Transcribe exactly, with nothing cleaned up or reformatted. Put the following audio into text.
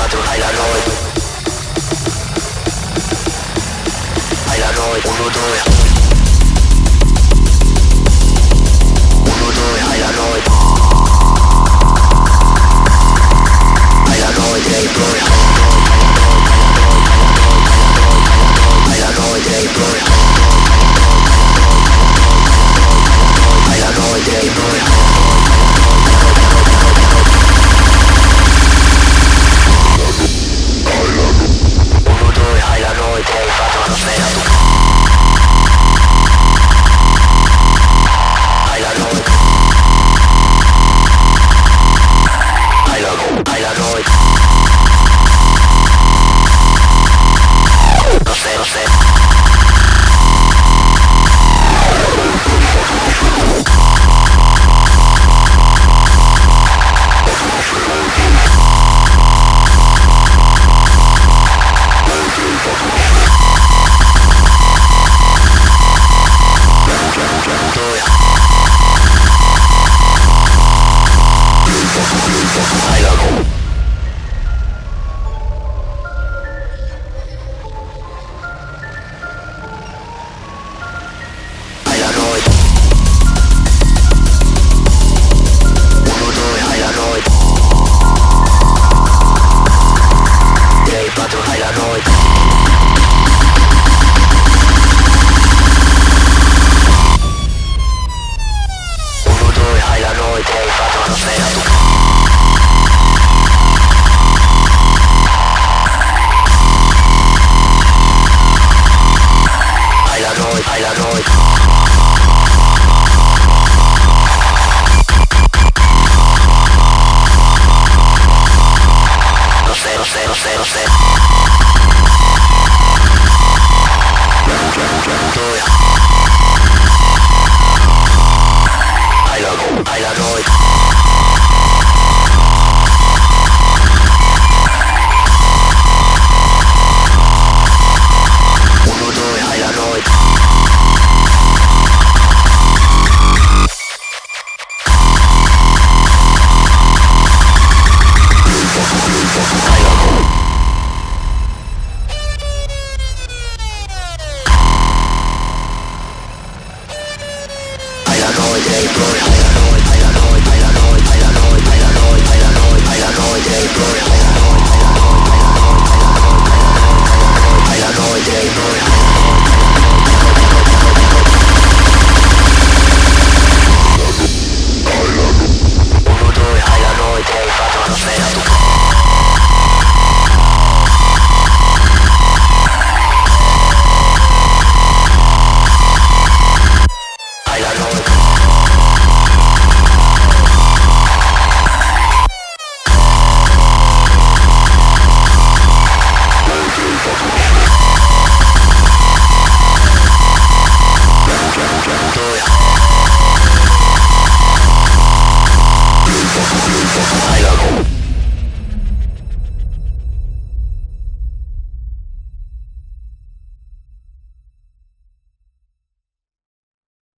pentru Hai la noi. Hai la noi, unu, doi.